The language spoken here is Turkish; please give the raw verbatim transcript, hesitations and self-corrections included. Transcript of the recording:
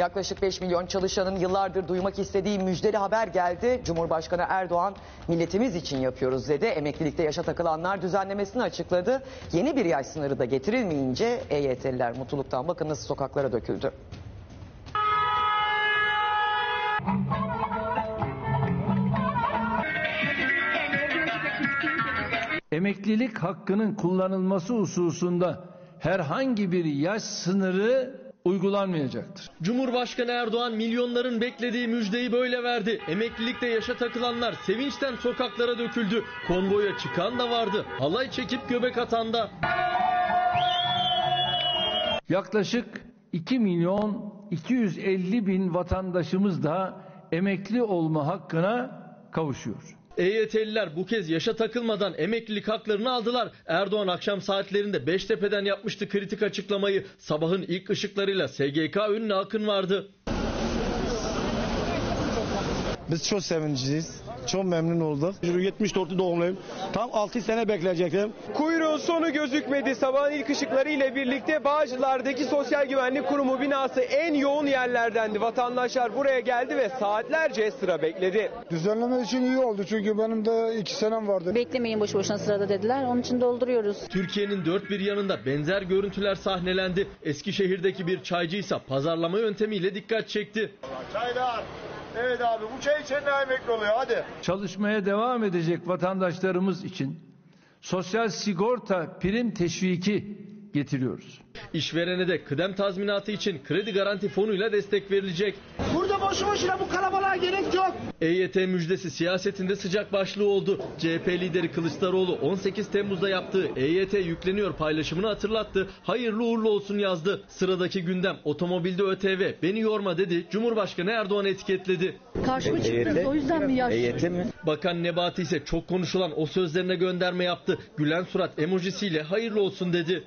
Yaklaşık beş milyon çalışanın yıllardır duymak istediği müjdeli haber geldi. Cumhurbaşkanı Erdoğan milletimiz için yapıyoruz dedi. Emeklilikte yaşa takılanlar düzenlemesini açıkladı. Yeni bir yaş sınırı da getirilmeyince E Y T'liler mutluluktan bakın nasıl sokaklara döküldü. Emeklilik hakkının kullanılması hususunda herhangi bir yaş sınırı uygulanmayacaktır. Cumhurbaşkanı Erdoğan milyonların beklediği müjdeyi böyle verdi. Emeklilikte yaşa takılanlar sevinçten sokaklara döküldü. Konvoya çıkan da vardı. Halay çekip göbek atan da. Yaklaşık iki milyon iki yüz elli bin vatandaşımız da emekli olma hakkına kavuşuyor. E Y T'liler bu kez yaşa takılmadan emeklilik haklarını aldılar. Erdoğan akşam saatlerinde Beştepe'den yapmıştı kritik açıklamayı. Sabahın ilk ışıklarıyla S G K önüne akın vardı. Biz çok sevinciyiz. Çok memnun olduk. yetmiş dörtlü doğumluyum. Tam altı sene bekleyecektim. Kuyruğun sonu gözükmedi. Sabahın ilk ışıkları ile birlikte Bağcılar'daki Sosyal Güvenlik Kurumu binası en yoğun yerlerdendi. Vatandaşlar buraya geldi ve saatlerce sıra bekledi. Düzenleme için iyi oldu çünkü benim de iki senem vardı. Beklemeyin boş boşuna sırada dediler. Onun için dolduruyoruz. Türkiye'nin dört bir yanında benzer görüntüler sahnelendi. Eskişehir'deki bir çaycı ise pazarlama yöntemiyle dikkat çekti. Çaylar. Evet abi bu çay içen daha emekli oluyor hadi. Çalışmaya devam edecek vatandaşlarımız için sosyal sigorta prim teşviki getiriyoruz. İşverene de kıdem tazminatı için kredi garanti fonuyla destek verilecek. Burada boşu boşuna bu kalabalığa gerek yok. E Y T müjdesi siyasetinde sıcak başlığı oldu. C H P lideri Kılıçdaroğlu on sekiz Temmuz'da yaptığı E Y T yükleniyor paylaşımını hatırlattı. Hayırlı uğurlu olsun yazdı. Sıradaki gündem otomobilde ÖTV, beni yorma dedi. Cumhurbaşkanı Erdoğan etiketledi. Karşıma çıktınız o yüzden mi yaşlı? Bakan Nebatı ise çok konuşulan o sözlerine gönderme yaptı. Gülen surat emojisiyle hayırlı olsun dedi.